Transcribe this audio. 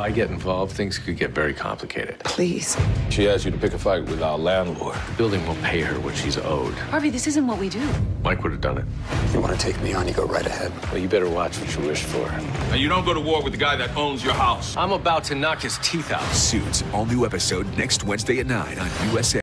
I get involved, things could get very complicated. Please. She asked you to pick a fight with our landlord. The building will pay her what she's owed. Harvey, this isn't what we do. Mike would have done it. If you want to take me on, you go right ahead. Well, you better watch what you wish for. Now, you don't go to war with the guy that owns your house. I'm about to knock his teeth out. Suits, all new episode next Wednesday at 9 on USA.